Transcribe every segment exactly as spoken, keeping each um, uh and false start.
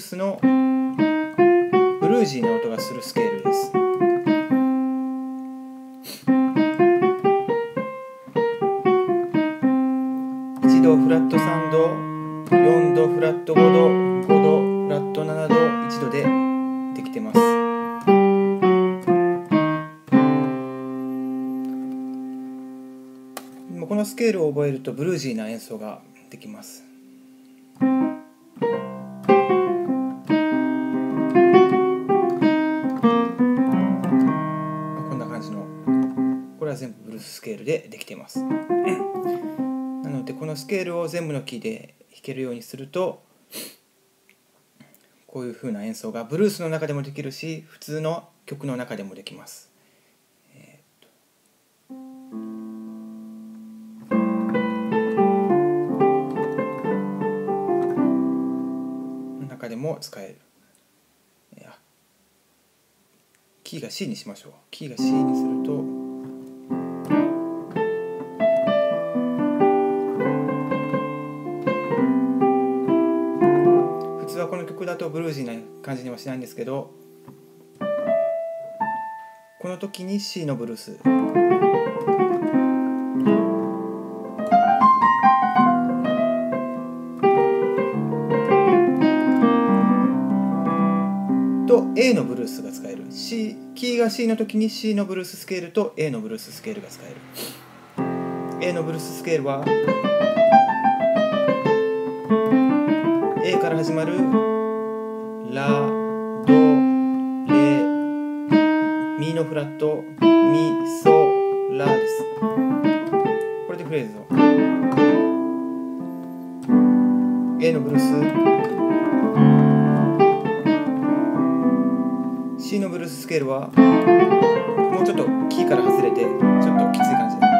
ースのブルージーな音がするスケールです。いちどフラットさんど、よんどフラットごど、ごどフラットななど、いちどでできてます。このスケールを覚えるとブルージーな演奏ができます。全部ブルーススケールでできています。なのでこのスケールを全部のキーで弾けるようにすると、こういう風な演奏がブルースの中でもできるし、普通の曲の中でもできます。えー、の中でも使える。あ、キーが C にしましょう。キーが C にするとだとブルージーな感じにはしないんですけど、この時に C のブルース、と A のブルースが使える。 C キーが C の時に C のブルーススケールと A のブルーススケールが使える。 A のブルーススケールは A から始まるラ、ド、レ、ミのフラット、ミ、ソ、ラです。これでフレーズを A のブルース、 C のブルーススケールはもうちょっとキーから外れてちょっときつい感じです。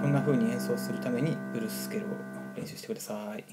こんな風に演奏するためにブルーススケールを練習してください。